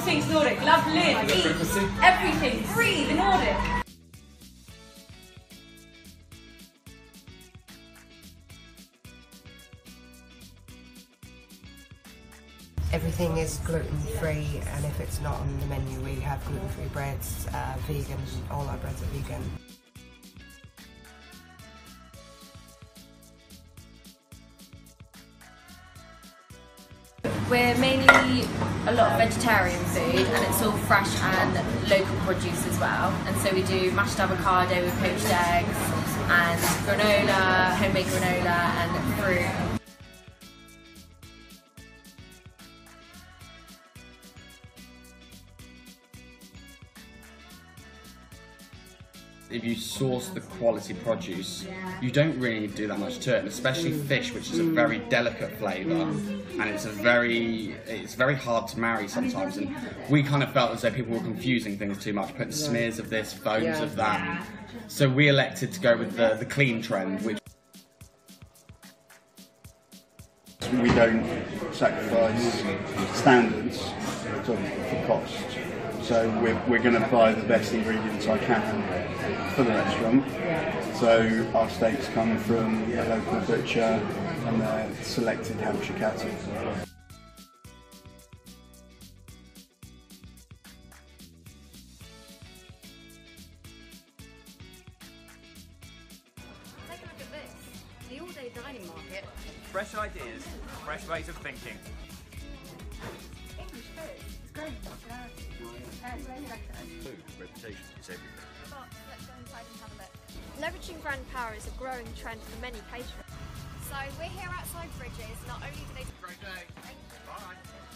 all things Nordic. Love, live, eat, everything, breathe Nordic. Everything is gluten-free, and if it's not on the menu, we have gluten-free breads, vegan, all our breads are vegan. We're mainly a lot of vegetarian food, and it's all fresh and local produce as well. And so we do mashed avocado with poached eggs, and granola, homemade granola, and fruit. If you source the quality produce, you don't really do that much to it, and especially fish, which is a very delicate flavour, and it's very hard to marry sometimes. And we kind of felt as though people were confusing things too much, putting smears of this, foams of that. So we elected to go with the clean trend, which we don't sacrifice standards for cost. So we're going to buy the best ingredients I can for the restaurant. So our steaks come from a local butcher and they're selected Hampshire cattle. Take a look at this, the all-day dining market. Fresh ideas, fresh ways of thinking. English food. It's great. Reputation is everything. Let's go inside and have a look. Leveraging brand power is a growing trend for many caterers. So we're here outside Bridges. Not only do they have a great day. Thank you. Bye.